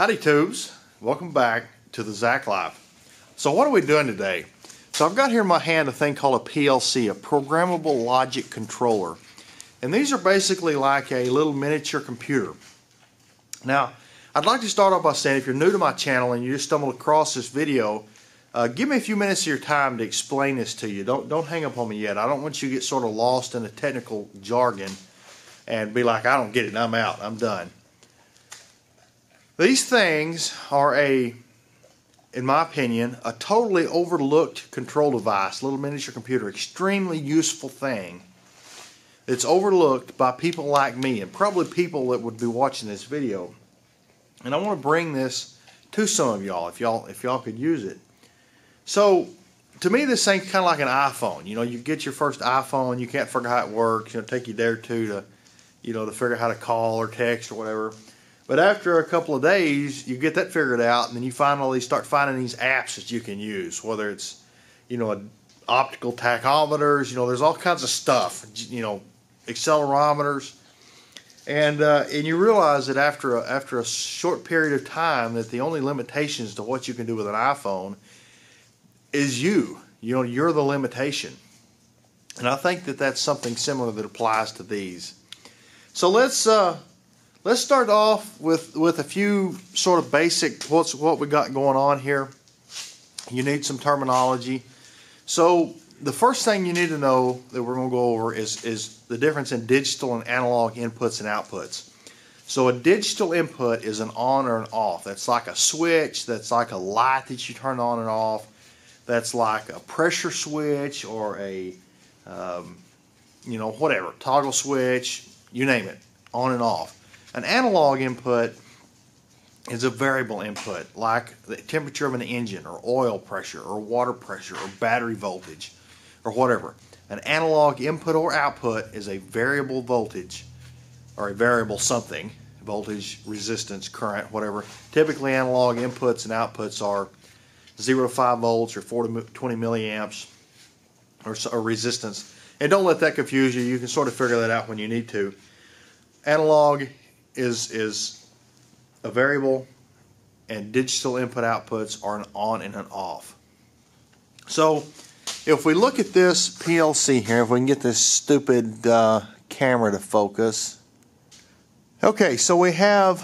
Howdy tubes, welcome back to the Zach Live. So what are we doing today? So I've got here in my hand a thing called a PLC, a programmable logic controller. And these are basically like a little miniature computer. Now, I'd like to start off by saying if you're new to my channel and you just stumbled across this video, give me a few minutes of your time to explain this to you. Don't hang up on me yet. I don't want you to get sort of lost in the technical jargon and be like, I don't get it, I'm out, I'm done. These things are in my opinion, a totally overlooked control device, little miniature computer, extremely useful thing that's overlooked by people like me and probably people that would be watching this video. And I want to bring this to some of y'all if y'all could use it. So, to me, this thing's kind of like an iPhone. You know, you get your first iPhone, you can't figure out how it works. It'll take you there too to, you know, to figure out how to call or text or whatever. But after a couple of days, you get that figured out, and then you finally start finding these apps that you can use. Whether it's, you know, optical tachometers. You know, there's all kinds of stuff. You know, accelerometers, and you realize that after a short period of time, that the only limitations to what you can do with an iPhone is you. You know, you're the limitation. And I think that that's something similar that applies to these. So let's start off with a few sort of basic what we got going on here. You need some terminology. So the first thing you need to know that we're going to go over is the difference in digital and analog inputs and outputs. So a digital input is an on or an off. That's like a switch. That's like a light that you turn on and off. That's like a pressure switch or a, you know, whatever, toggle switch, you name it, on and off. An analog input is a variable input, like the temperature of an engine or oil pressure or water pressure or battery voltage or whatever. An analog input or output is a variable voltage or a variable something, voltage, resistance, current, whatever. Typically analog inputs and outputs are 0 to 5 volts or 4 to 20 milliamps or resistance. And don't let that confuse you. You can sort of figure that out when you need to. Analog is a variable, and digital input outputs are an on and an off. So if we look at this PLC here, if we can get this stupid camera to focus. Okay, so we have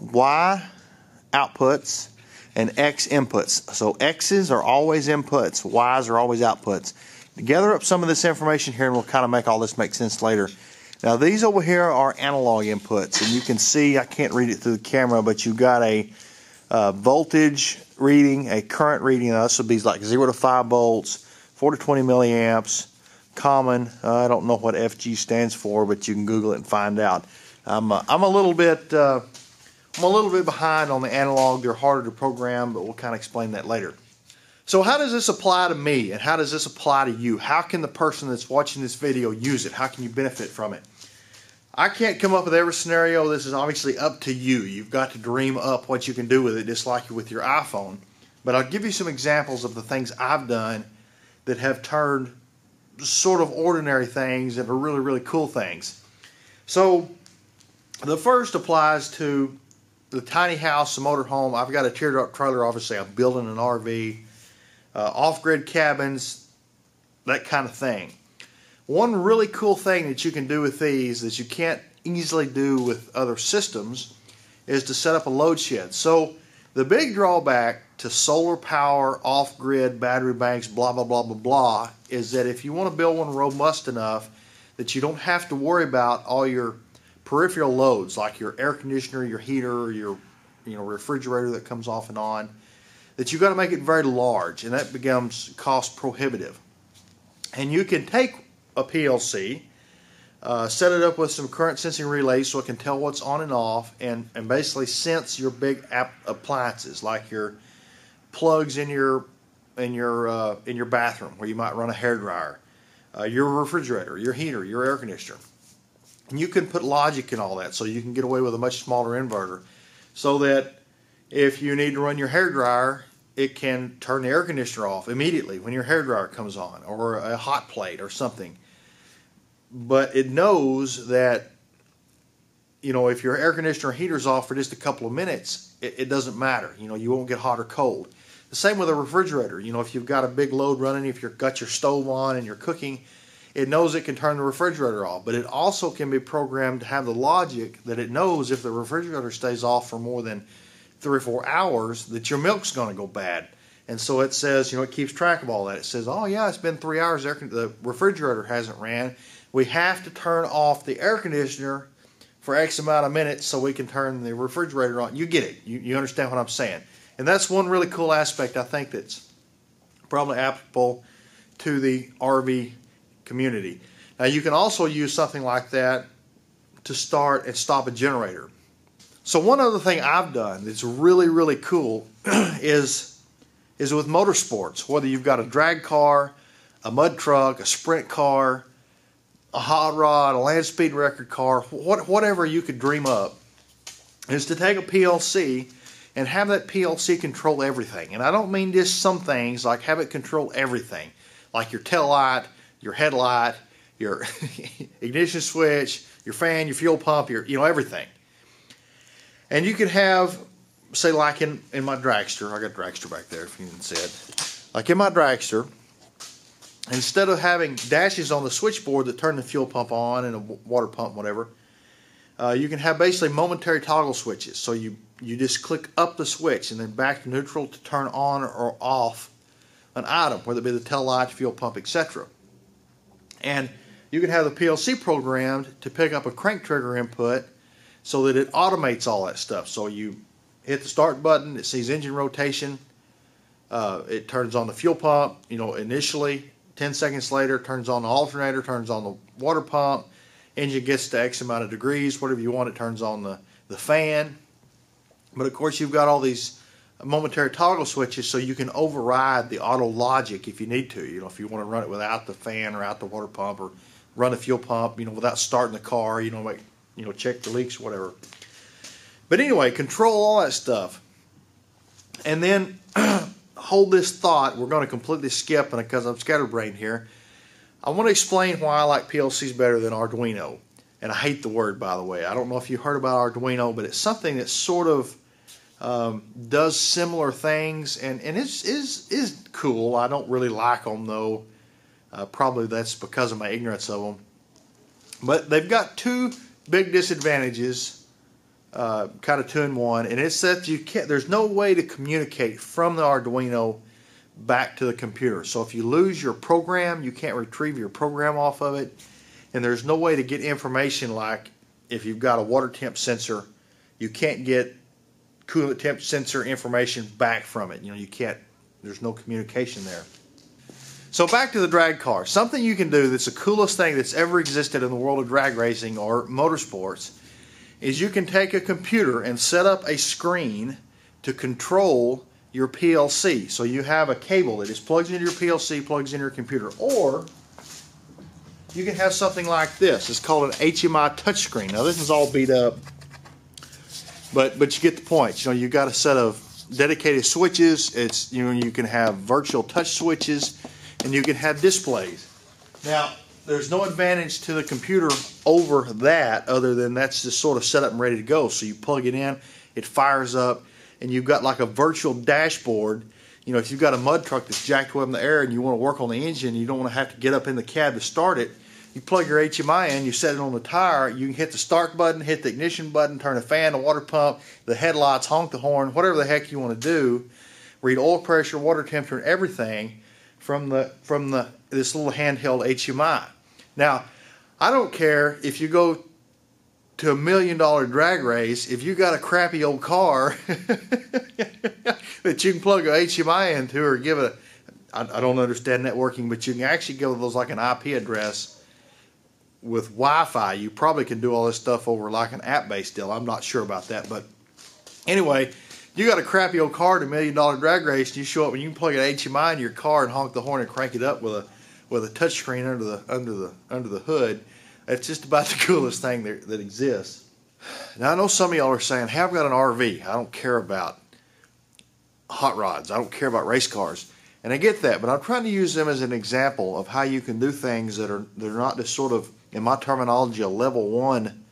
Y outputs and X inputs. So X's are always inputs, Y's are always outputs. Gather up some of this information here and we'll kind of make all this make sense later. Now these over here are analog inputs, and you can see, I can't read it through the camera, but you've got a voltage reading, a current reading. Now this would be like 0 to 5 volts, 4 to 20 milliamps, common. I don't know what FG stands for, but you can Google it and find out. I'm a little bit behind on the analog. They're harder to program, but we'll kind of explain that later. So how does this apply to me, and how does this apply to you? How can the person that's watching this video use it? How can you benefit from it? I can't come up with every scenario. This is obviously up to you. You've got to dream up what you can do with it, just like with your iPhone. But I'll give you some examples of the things I've done that have turned sort of ordinary things into really, really cool things. So the first applies to the tiny house, the motorhome. I've got a teardrop trailer, obviously. I'm building an RV, off-grid cabins, that kind of thing. One really cool thing that you can do with these that you can't easily do with other systems is to set up a load shed. So the big drawback to solar power, off-grid, battery banks, blah, blah, blah, blah, blah, is that if you want to build one robust enough that you don't have to worry about all your peripheral loads like your air conditioner, your heater, or your refrigerator that comes off and on, that you've got to make it very large, and that becomes cost prohibitive. And you can take a PLC, set it up with some current sensing relays so it can tell what's on and off, and basically sense your big appliances like your plugs in your bathroom where you might run a hairdryer, your refrigerator, your heater, your air conditioner. And you can put logic in all that, so you can get away with a much smaller inverter, so that if you need to run your hairdryer, it can turn the air conditioner off immediately when your hairdryer comes on, or a hot plate or something. But it knows that you know, if your air conditioner or heater's off for just a couple of minutes, it doesn't matter. You know, you won't get hot or cold. The same with a refrigerator. You know, if you've got a big load running, if you've got your stove on and you're cooking, it knows it can turn the refrigerator off, but it also can be programmed to have the logic that it knows if the refrigerator stays off for more than 3 or 4 hours that your milk's going to go bad. And so it says, you know, it keeps track of all that. It says, oh yeah, it's been 3 hours, the refrigerator hasn't ran. We have to turn off the air conditioner for X amount of minutes so we can turn the refrigerator on. You get it. You understand what I'm saying. And that's one really cool aspect, I think, that's probably applicable to the RV community. Now, you can also use something like that to start and stop a generator. So one other thing I've done that's really, really cool is with motorsports. Whether you've got a drag car, a mud truck, a sprint car, a hot rod, a land speed record car, whatever you could dream up, is to take a PLC and have that PLC control everything. And I don't mean just some things, like have it control everything, like your tail light, your headlight, your ignition switch, your fan, your fuel pump, your, you know, everything. And you could have, say, like in my dragster, I got a dragster back there if you can see it. Like in my dragster, instead of having dashes on the switchboard that turn the fuel pump on and a water pump, whatever, you can have basically momentary toggle switches. So you just click up the switch and then back to neutral to turn on or off an item, whether it be the tail light, fuel pump, etc. And you can have the PLC programmed to pick up a crank trigger input so that it automates all that stuff. So you hit the start button, it sees engine rotation, it turns on the fuel pump, you know, initially, 10 seconds later, turns on the alternator, turns on the water pump, engine gets to X amount of degrees, whatever you want, it turns on the fan. But of course you've got all these momentary toggle switches so you can override the auto logic if you need to. You know, if you want to run it without the fan or out the water pump, or run the fuel pump, you know, without starting the car, you know, like, you know, check the leaks, whatever. But anyway, control all that stuff. And then hold this thought. We're going to completely skip, and because I'm scatterbrained here, I want to explain why I like PLCs better than Arduino. And I hate the word, by the way. I don't know if you heard about Arduino, but it's something that sort of does similar things, and is cool. I don't really like them, though. Probably that's because of my ignorance of them. But they've got two big disadvantages, kind of two in one, and it's that you can't. There's no way to communicate from the Arduino back to the computer. So if you lose your program, you can't retrieve your program off of it, and there's no way to get information. Like if you've got a water temp sensor, you can't get coolant temp sensor information back from it. You know, you can't, there's no communication there. So back to the drag car. Something you can do that's the coolest thing that's ever existed in the world of drag racing or motorsports is you can take a computer and set up a screen to control your PLC. So you have a cable that just plugs into your PLC, plugs into your computer, or you can have something like this. It's called an HMI touchscreen. Now this is all beat up, But you get the point. You know, you've got a set of dedicated switches. It's, you know, you can have virtual touch switches, and you can have displays. Now, there's no advantage to the computer over that, other than that's just sort of set up and ready to go. So you plug it in, it fires up, and you've got like a virtual dashboard. You know, if you've got a mud truck that's jacked up in the air and you want to work on the engine, you don't want to have to get up in the cab to start it. You plug your HMI in, you set it on the tire, you can hit the start button, hit the ignition button, turn the fan, the water pump, the headlights, honk the horn, whatever the heck you want to do, read oil pressure, water temperature, and everything from this little handheld HMI. Now, I don't care if you go to $1 million drag race, if you got a crappy old car that you can plug a HMI into, or give it a, I don't understand networking, but you can actually give those like an IP address with Wi-Fi. You probably can do all this stuff over like an app-based deal. I'm not sure about that, but anyway, you got a crappy old car at $1 million drag race, and you show up and you can plug an HMI in your car and honk the horn and crank it up with a touchscreen under the hood. It's just about the coolest thing that exists. Now I know some of y'all are saying, "Hey, I've got an RV. I don't care about hot rods. I don't care about race cars." And I get that, but I'm trying to use them as an example of how you can do things that are not just sort of, in my terminology, a level 1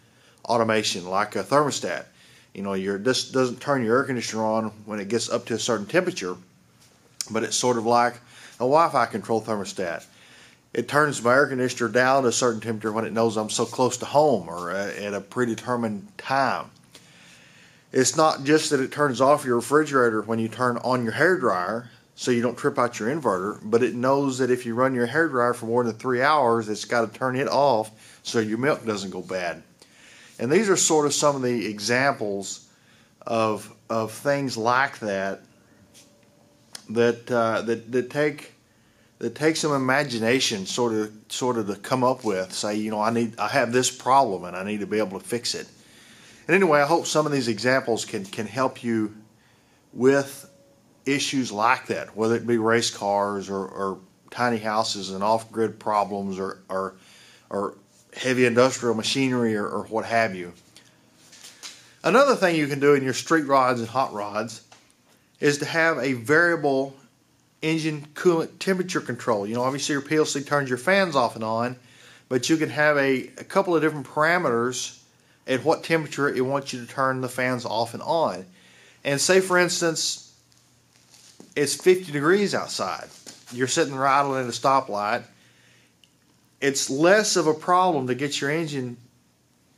automation like a thermostat. You know, this doesn't turn your air conditioner on when it gets up to a certain temperature, but it's sort of like a Wi-Fi control thermostat. It turns my air conditioner down to a certain temperature when it knows I'm so close to home or at a predetermined time. It's not just that it turns off your refrigerator when you turn on your hairdryer so you don't trip out your inverter, but it knows that if you run your hairdryer for more than 3 hours, it's got to turn it off so your milk doesn't go bad. And these are sort of some of the examples of things like that that take some imagination sort of to come up with. Say, you know, I have this problem and I need to be able to fix it. And anyway, I hope some of these examples can help you with issues like that, whether it be race cars or tiny houses and off-grid problems or heavy industrial machinery or what have you. Another thing you can do in your street rods and hot rods is to have a variable engine coolant temperature control. You know, obviously your PLC turns your fans off and on, but you can have a couple of different parameters at what temperature it wants you to turn the fans off and on. And say, for instance, it's 50 degrees outside. You're sitting there idling at a stoplight. It's less of a problem to get your engine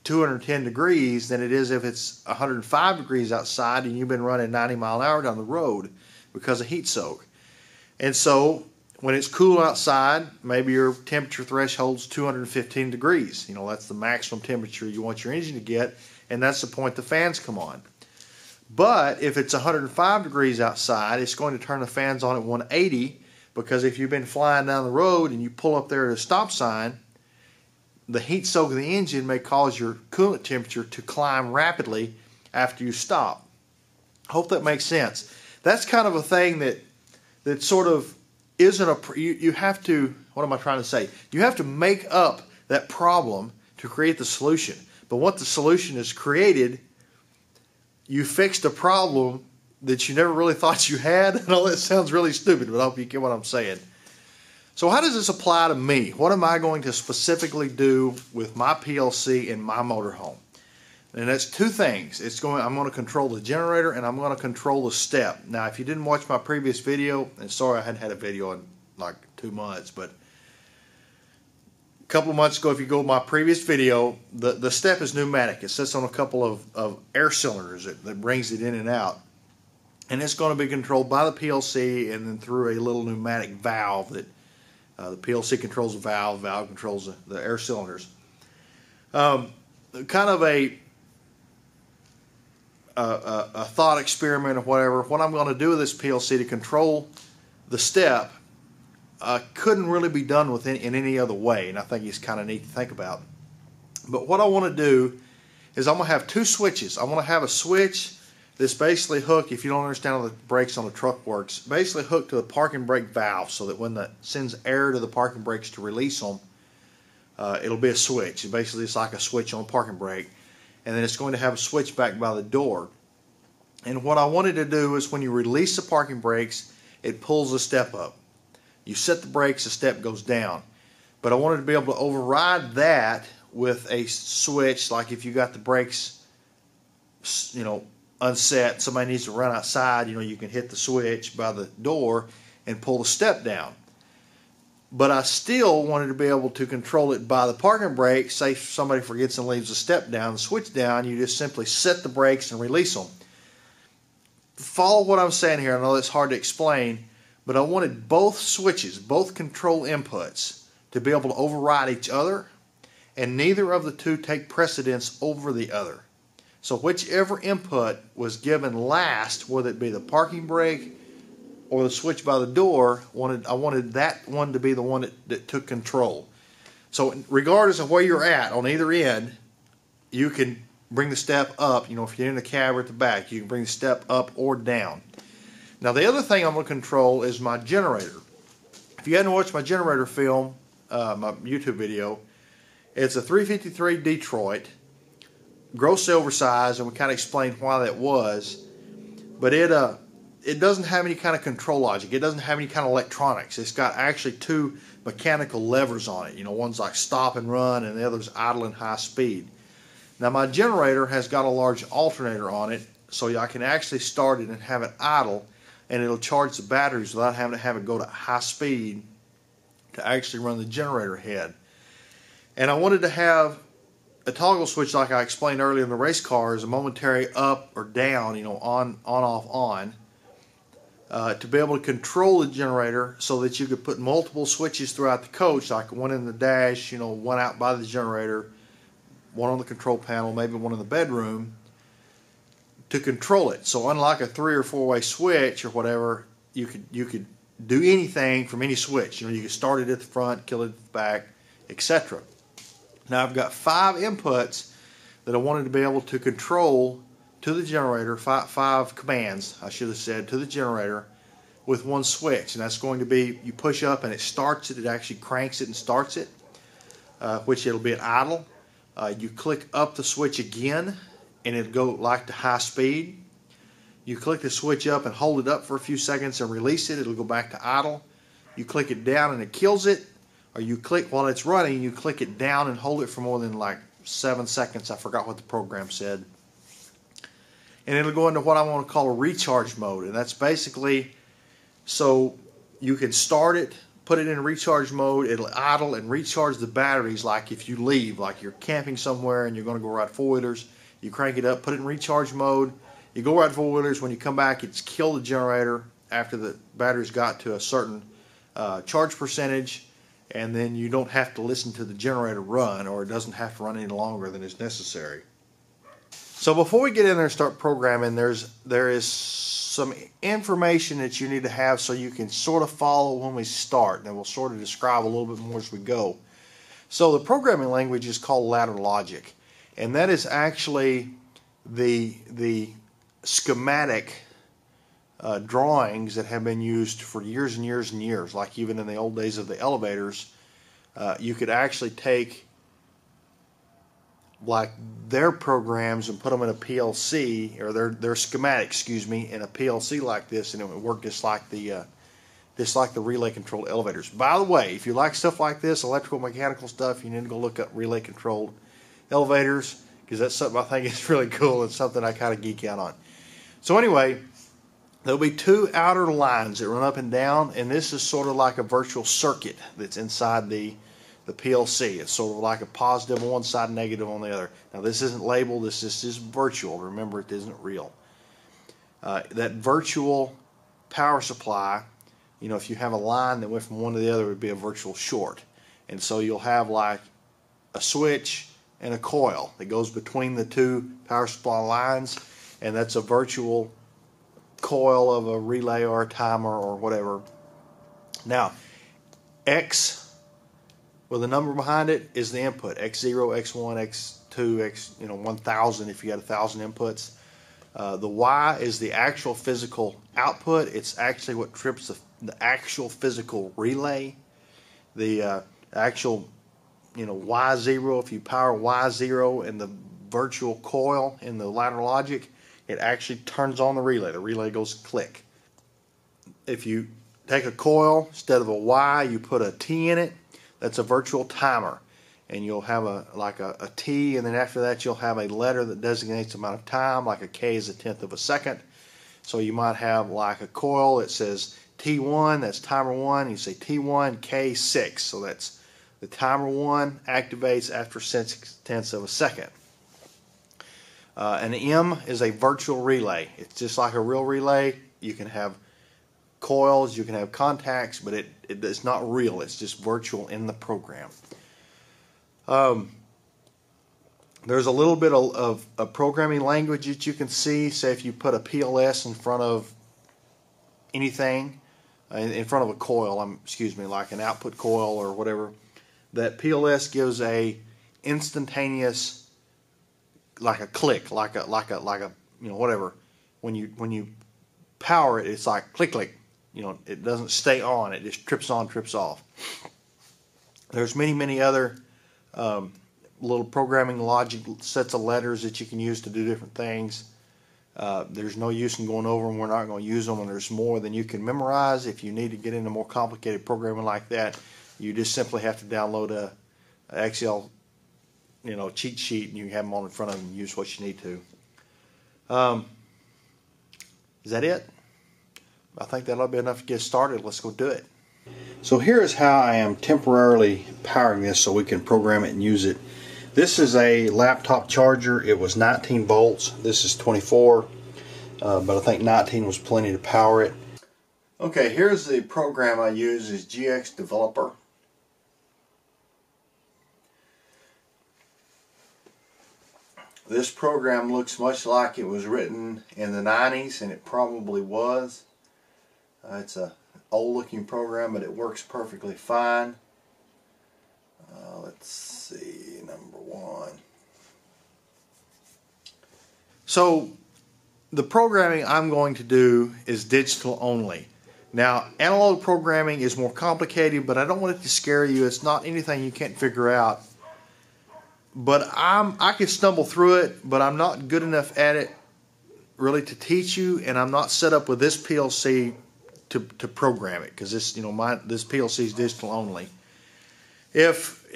210 degrees than it is if it's 105 degrees outside and you've been running 90 mile an hour down the road because of heat soak. And so when it's cool outside, maybe your temperature threshold's 215 degrees. You know, that's the maximum temperature you want your engine to get, and that's the point the fans come on. But if it's 105 degrees outside, it's going to turn the fans on at 180, because if you've been flying down the road and you pull up there at a stop sign, the heat soak of the engine may cause your coolant temperature to climb rapidly after you stop. I hope that makes sense. That's kind of a thing that sort of isn't a, you have to, what am I trying to say? You have to make up that problem to create the solution. But once the solution is created, you fixed a problem that you never really thought you had. I know that sounds really stupid, but I hope you get what I'm saying. So how does this apply to me? What am I going to specifically do with my PLC in my motorhome? And that's two things. I'm going to control the generator and I'm going to control the step. Now, if you didn't watch my previous video, and sorry I hadn't had a video in like 2 months, but a couple of months ago, if you go to my previous video, the step is pneumatic. It sits on a couple of air cylinders that brings it in and out. And it's going to be controlled by the PLC and then through a little pneumatic valve that the PLC controls the valve controls the air cylinders. Kind of a thought experiment or whatever, what I'm going to do with this PLC to control the step couldn't really be done with in any other way, and I think it's kind of neat to think about. But what I want to do is I'm going to have two switches. I want to have a switch that's basically hooked, if you don't understand how the brakes on the truck works, basically hooked to the parking brake valve so that when it sends air to the parking brakes to release them, it'll be a switch. Basically, it's like a switch on a parking brake. And then it's going to have a switch back by the door. And what I wanted to do is when you release the parking brakes, it pulls the step up. You set the brakes, the step goes down. But I wanted to be able to override that with a switch, like if you got the brakes, you know, unset, somebody needs to run outside, you know, you can hit the switch by the door and pull the step down. But I still wanted to be able to control it by the parking brake. Say if somebody forgets and leaves the step down, the switch down, you just simply set the brakes and release them. Follow what I'm saying here. I know it's hard to explain, but I wanted both switches, both control inputs, to be able to override each other, and neither of the two take precedence over the other. So whichever input was given last, whether it be the parking brake or the switch by the door, I wanted that one to be the one that took control. So regardless of where you're at on either end, you can bring the step up. You know, if you're in the cab or at the back, you can bring the step up or down. Now the other thing I'm going to control is my generator. If you hadn't watched my generator film, my YouTube video, it's a 353 Detroit, grossly oversized, and we kind of explained why that was. But it doesn't have any kind of control logic. It doesn't have any kind of electronics. It's got actually two mechanical levers on it. You know, one's like stop and run and the other's idle and high speed. Now my generator has got a large alternator on it, so I can actually start it and have it idle, and it'll charge the batteries without having to have it go to high speed to actually run the generator head. And I wanted to have a toggle switch like I explained earlier in the race cars, a momentary up or down, you know, on, off, on, to be able to control the generator so that you could put multiple switches throughout the coach, like one in the dash, you know, one out by the generator, one on the control panel, maybe one in the bedroom, to control it. So unlike a 3- or 4-way switch or whatever, you could do anything from any switch. You know, you could start it at the front, kill it at the back, etc. Now I've got 5 inputs that I wanted to be able to control to the generator, five commands I should have said, to the generator with one switch, and that's going to be, you push up and it starts it, it actually cranks it and starts it, which it'll be at idle. You click up the switch again and it'll go like to high speed. You click the switch up and hold it up for a few seconds and release it, it'll go back to idle. You click it down and it kills it, or you click while it's running, you click it down and hold it for more than like 7 seconds. I forgot what the program said. And it'll go into what I want to call a recharge mode, and that's basically so you can start it, put it in recharge mode, it'll idle and recharge the batteries, like if you leave, like you're camping somewhere and you're going to go ride 4-wheelers, you crank it up, put it in recharge mode, you go ride 4-wheelers, when you come back it's killed the generator after the battery's got to a certain charge percentage, and then you don't have to listen to the generator run, or it doesn't have to run any longer than is necessary. So before we get in there and start programming, there is some information that you need to have so you can sort of follow when we start, and we'll sort of describe a little bit more as we go. So the programming language is called Ladder Logic, and that is actually the schematic drawings that have been used for years and years and years. Like even in the old days of the elevators, you could actually take like their programs and put them in a PLC, or their schematic, excuse me, in a PLC like this, and it would work just like the relay controlled elevators. By the way, if you like stuff like this, electrical mechanical stuff, you need to go look up relay controlled elevators, because that's something I think is really cool and something I kind of geek out on. So anyway, there'll be 2 outer lines that run up and down, and this is sort of like a virtual circuit that's inside the PLC. It's sort of like a positive on one side, negative on the other. Now this isn't labeled, this is virtual. Remember, it isn't real. That virtual power supply, you know, if you have a line that went from one to the other, it would be a virtual short. And so you'll have like a switch and a coil that goes between the 2 power supply lines, and that's a virtual coil of a relay or a timer or whatever. Now, X with a number behind it is the input, X0, X1, X2, X, you know, 1000 if you had 1000 inputs. The Y is the actual physical output. It's actually what trips the actual physical relay. The actual, you know, Y0, if you power Y0 and the virtual coil in the Ladder Logic, it actually turns on the relay. The relay goes click. If you take a coil, instead of a Y, you put a T in it, that's a virtual timer, and you'll have a T, and then after that you'll have a letter that designates the amount of time, like a K is 1/10 of a second. So you might have like a coil that says T1, that's timer 1, and you say T1, K6, so that's the timer 1 activates after 0.6 of a second. An M is a virtual relay. It's just like a real relay. You can have coils, you can have contacts, but it's not real, it's just virtual in the program. There's a little bit of programming language that you can see. Say if you put a PLS in front of anything, in front of a coil, like an output coil or whatever, that PLS gives a instantaneous, like a click, like a you know, whatever. When you power it, it's like click click. You know, it doesn't stay on, it just trips on, trips off. There's many other little programming logic sets of letters that you can use to do different things. There's no use in going over them, we're not going to use them, and there's more than you can memorize. If you need to get into more complicated programming like that, you just simply have to download a Excel you know, cheat sheet, and you have them all in front of them and use what you need to. Is that it? I think that'll be enough to get started. Let's go do it. So here is how I am temporarily powering this so we can program it and use it. This is a laptop charger. It was 19 volts. This is 24, but I think 19 was plenty to power it. Okay, here's the program I use, is GX Developer. This program looks much like it was written in the 90s, and it probably was. It's a old looking program, but it works perfectly fine. Let's see, number 1. So the programming I'm going to do is digital only. Now, analog programming is more complicated, but I don't want it to scare you. It's not anything you can't figure out. But I can stumble through it, but I'm not good enough at it really to teach you, and I'm not set up with this PLC to program it, because this, you know, this PLC is digital only. If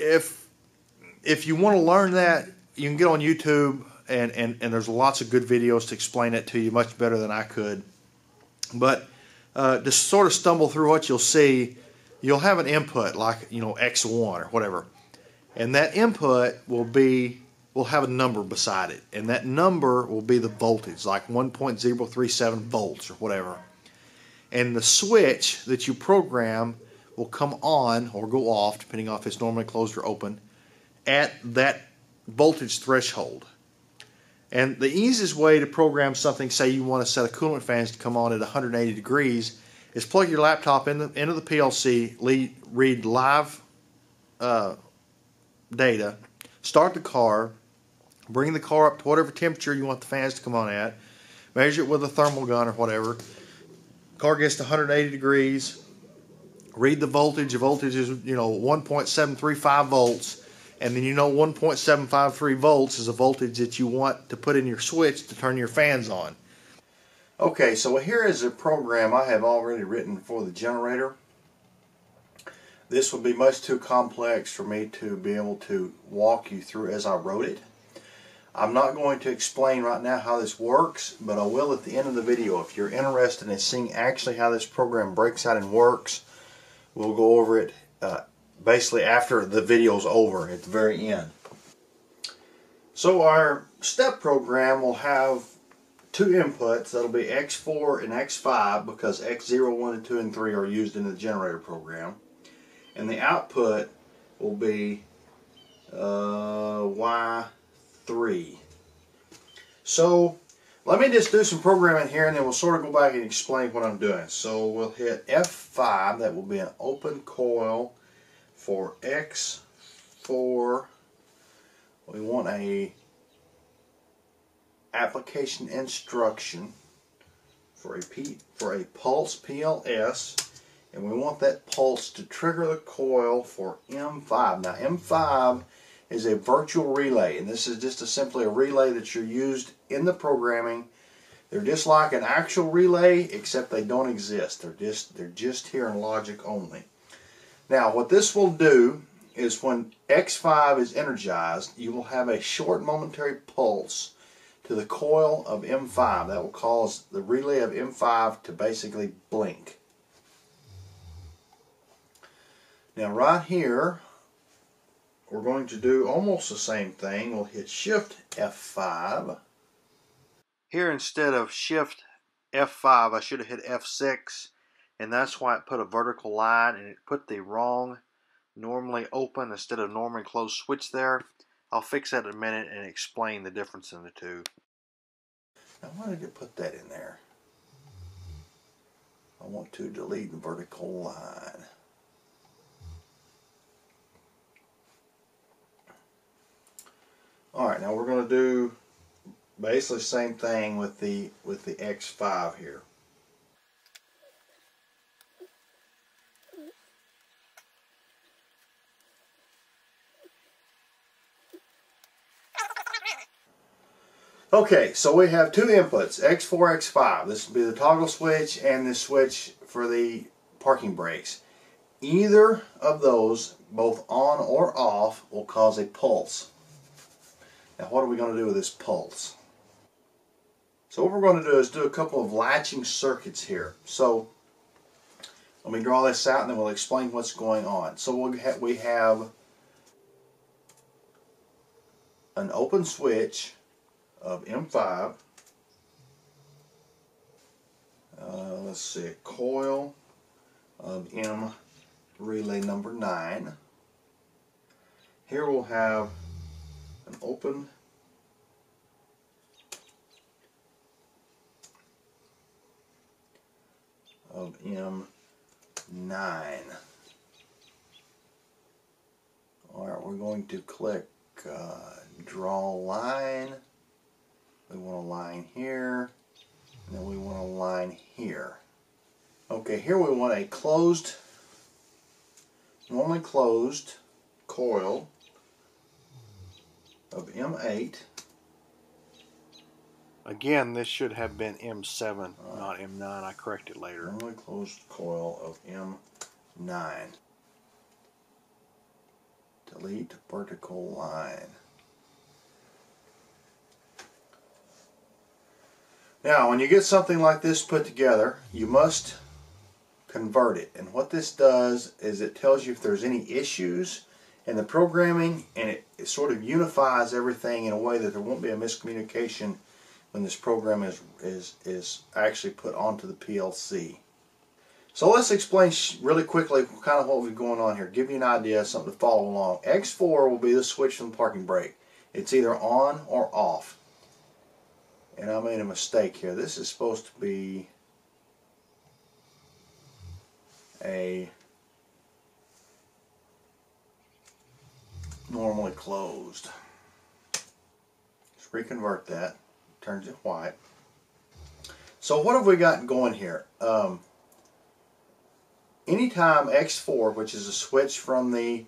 you want to learn that, you can get on YouTube, and there's lots of good videos to explain it to you much better than I could. But to sort of stumble through what you'll see, you'll have an input like, you know, X1 or whatever, and that input will have a number beside it, and that number will be the voltage, like 1.037 volts or whatever. And the switch that you program will come on or go off, depending on if it's normally closed or open, at that voltage threshold. And the easiest way to program something, say you want to set a coolant fans to come on at 180 degrees, is plug your laptop into the PLC, read live data, start the car, bring the car up to whatever temperature you want the fans to come on at, measure it with a thermal gun or whatever. Car gets to 180 degrees, read the voltage. The voltage is, you know, 1.735 volts, and then you know 1.753 volts is the voltage that you want to put in your switch to turn your fans on. Okay, so here is a program I have already written for the generator. This would be much too complex for me to be able to walk you through as I wrote it. I'm not going to explain right now how this works, but I will at the end of the video. If you're interested in seeing actually how this program breaks out and works, we'll go over it basically after the video's over at the very end. So our step program will have two inputs. That'll be X4 and X5, because X0, 1, and 2, and 3 are used in the generator program. And the output will be Y3. So let me just do some programming here, and then we'll sort of go back and explain what I'm doing. So we'll hit F5. That will be an open coil for X4. We want a application instruction for a pulse, PLS, and we want that pulse to trigger the coil for M5. Now M5 is a virtual relay, and this is just simply a relay that you're used in the programming. They're just like an actual relay, except they don't exist. They're just here in logic only. Now what this will do is when X5 is energized, you will have a short momentary pulse to the coil of M5 that will cause the relay of M5 to basically blink. Now right here we're going to do almost the same thing. We'll hit Shift F5. Here instead of Shift F5, I should have hit F6, and that's why it put a vertical line, and it put the wrong normally open instead of normally closed switch there. I'll fix that in a minute and explain the difference in the two. Now why did it put that in there? I want to delete the vertical line. Alright, now we're going to do basically the same thing with the X5 here. Okay, so we have two inputs, X4, X5. This will be the toggle switch and the switch for the parking brakes. Either of those, both on or off, will cause a pulse. Now what are we going to do with this pulse? So what we're going to do is do a couple of latching circuits here. So let me draw this out and then we'll explain what's going on. So we have an open switch of M5. Let's see, a coil of M relay number 9. Here we'll have an open of M 9. Alright, we're going to click draw line. We want a line here, and then we want a line here. Okay, here we want a closed, normally closed coil of M8. Again, this should have been M7, not M9. I correct it later. Normally closed coil of M9. Delete vertical line. Now, when you get something like this put together, you must convert it. And what this does is it tells you if there's any issues in the programming, and it sort of unifies everything in a way that there won't be a miscommunication when this program is actually put onto the PLC. So let's explain really quickly kind of what we're going on here. Give you an idea, something to follow along. X4 will be the switch from the parking brake. It's either on or off. And I made a mistake here. This is supposed to be a normally closed. Let's reconvert that. Turns it white. So what have we got going here? Anytime X4, which is a switch from the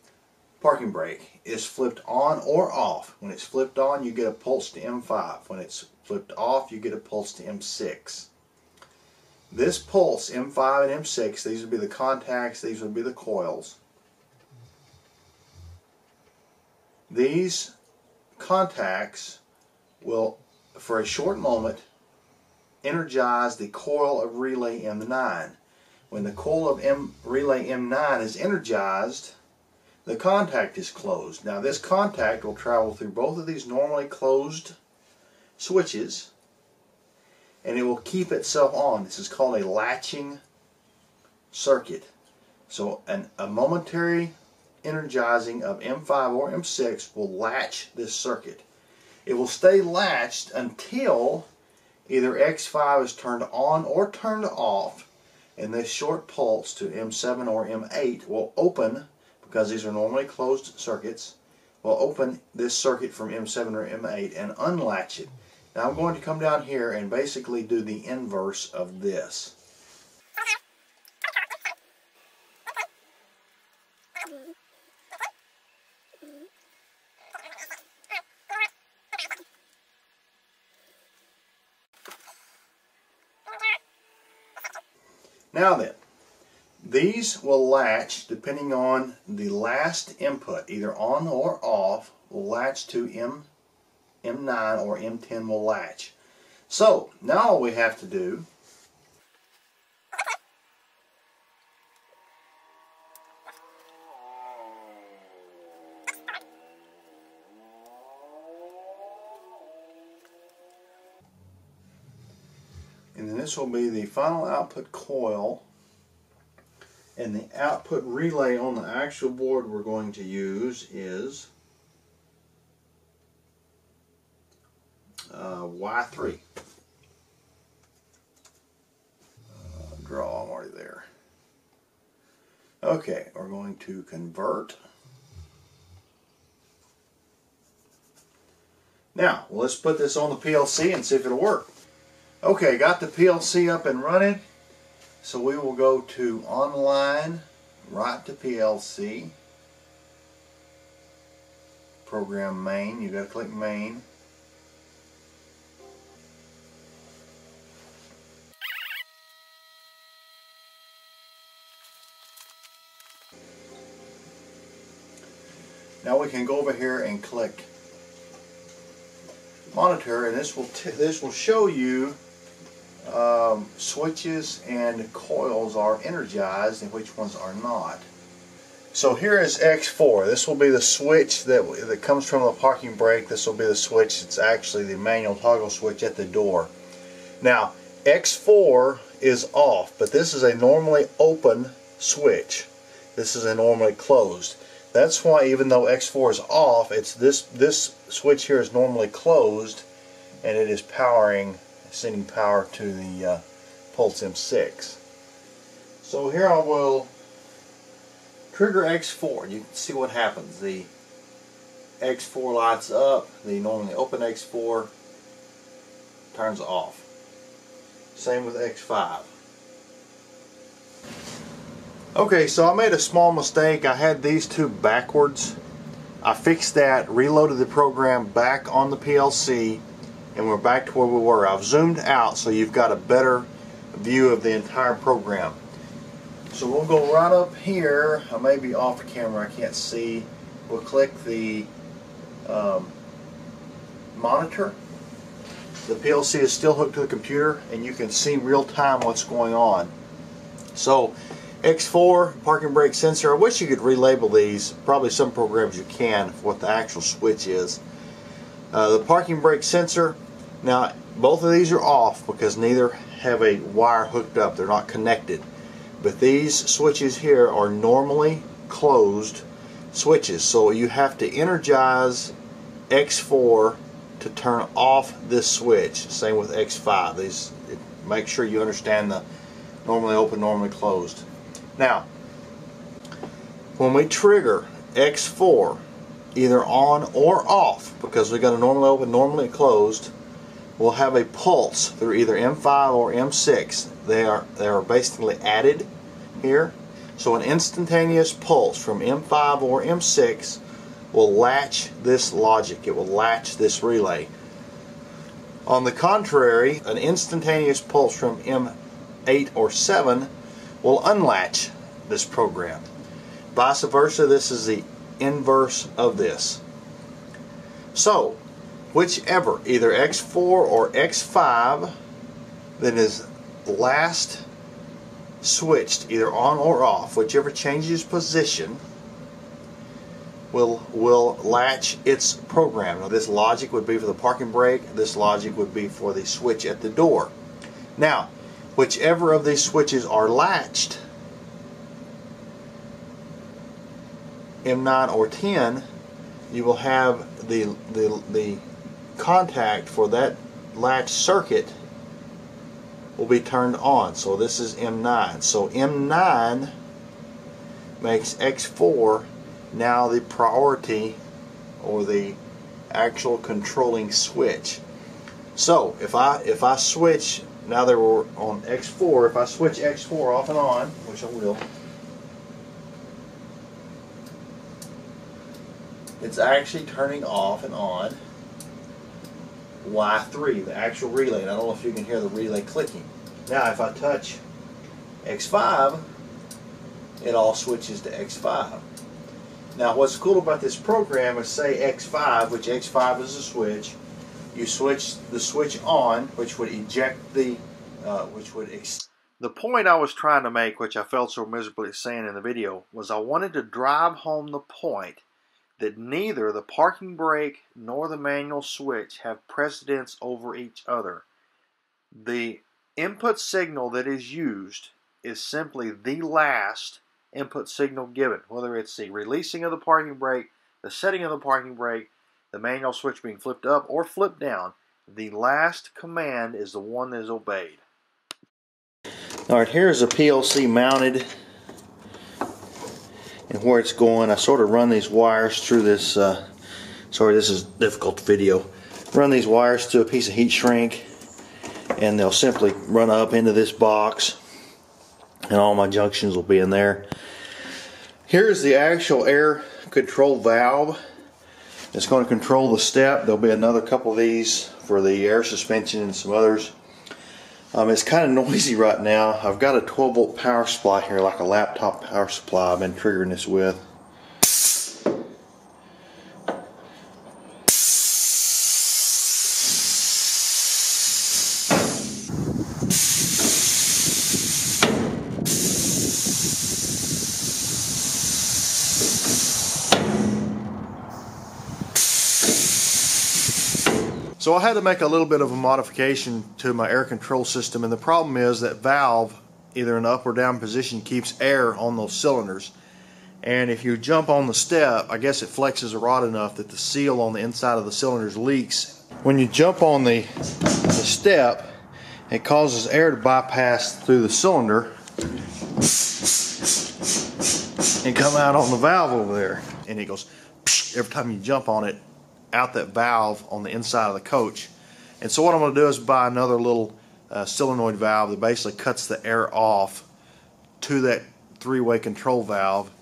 parking brake, is flipped on or off, when it's flipped on you get a pulse to M5. When it's flipped off you get a pulse to M6. This pulse, M5 and M6, these would be the contacts, these would be the coils. These contacts will, for a short moment, energize the coil of relay M9. When the coil of relay M9 is energized, the contact is closed. Now this contact will travel through both of these normally closed switches, and it will keep itself on. This is called a latching circuit. So a momentary energizing of M5 or M6 will latch this circuit. It will stay latched until either X5 is turned on or turned off, and this short pulse to M7 or M8 will open, because these are normally closed circuits, will open this circuit from M7 or M8 and unlatch it. Now I'm going to come down here and basically do the inverse of this. Now then, these will latch depending on the last input, either on or off, will latch to M9 or M10 will latch. So now all we have to do . This will be the final output coil and the output relay on the actual board we're going to use is Y3. I'm already there. Okay, we're going to convert. Now, let's put this on the PLC and see if it'll work. Okay, got the PLC up and running, so we will go to online, right to PLC, program main, you gotta click main. Now we can go over here and click monitor, and this will show you switches and coils are energized and which ones are not. So here is X4. This will be the switch that comes from the parking brake. This will be the switch. It's actually the manual toggle switch at the door. Now X4 is off, but this is a normally open switch. This is a normally closed. That's why even though X4 is off, it's this switch here is normally closed, and it is powering, sending power to the Pulse M6. So here I will trigger X4. You can see what happens. The X4 lights up. The normally open X4 turns off. Same with X5. Okay, so I made a small mistake. I had these two backwards. I fixed that, reloaded the program back on the PLC, and we're back to where we were. I've zoomed out so you've got a better view of the entire program. So we'll go right up here. I may be off camera, I can't see. We'll click the monitor. The PLC is still hooked to the computer, and you can see real time what's going on. So X4, parking brake sensor. I wish you could relabel these. Probably some programs you can for what the actual switch is. The parking brake sensor. Now both of these are off because neither have a wire hooked up. They're not connected. But these switches here are normally closed switches. So you have to energize X4 to turn off this switch. Same with X5. These, make sure you understand the normally open, normally closed. Now, when we trigger X4, either on or off, because we've got a normally open, normally closed, we'll have a pulse through either M5 or M6. They are basically added here. So an instantaneous pulse from M5 or M6 will latch this logic. It will latch this relay. On the contrary, an instantaneous pulse from M8 or 7 will unlatch this program. Vice versa, this is the inverse of this. So, whichever, either X4 or X5, that is last switched, either on or off, whichever changes position, will latch its program. Now this logic would be for the parking brake, this logic would be for the switch at the door. Now whichever of these switches are latched, M9 or 10, you will have the contact for that latch circuit will be turned on. So this is M9. So M9 makes X4 now the priority or the actual controlling switch. So if I switch, now they were on X4, if I switch X4 off and on, which I will, it's actually turning off and on Y3, the actual relay. And I don't know if you can hear the relay clicking. Now if I touch X5, it all switches to X5. Now what's cool about this program is, say X5, which X5 is a switch, you switch the switch on, which would eject the, The point I was trying to make, which I failed so miserably at saying in the video, was I wanted to drive home the point that neither the parking brake nor the manual switch have precedence over each other. The input signal that is used is simply the last input signal given, whether it's the releasing of the parking brake, the setting of the parking brake, the manual switch being flipped up or flipped down. The last command is the one that is obeyed. Alright, here's a PLC mounted and where it's going. I sort of run these wires through this, sorry this is a difficult video, run these wires through a piece of heat shrink and they'll simply run up into this box and all my junctions will be in there. Here's the actual air control valve. It's going to control the step. There'll be another couple of these for the air suspension and some others. It's kind of noisy right now. I've got a 12 volt power supply here, like a laptop power supply I've been triggering this with. So I had to make a little bit of a modification to my air control system, and the problem is that valve, either in up or down position, keeps air on those cylinders. And if you jump on the step, I guess it flexes the rod enough that the seal on the inside of the cylinders leaks. When you jump on the step, it causes air to bypass through the cylinder and come out on the valve over there. And it goes every time you jump on it, out that valve on the inside of the coach. And so what I'm going to do is buy another little solenoid valve that basically cuts the air off to that three-way control valve.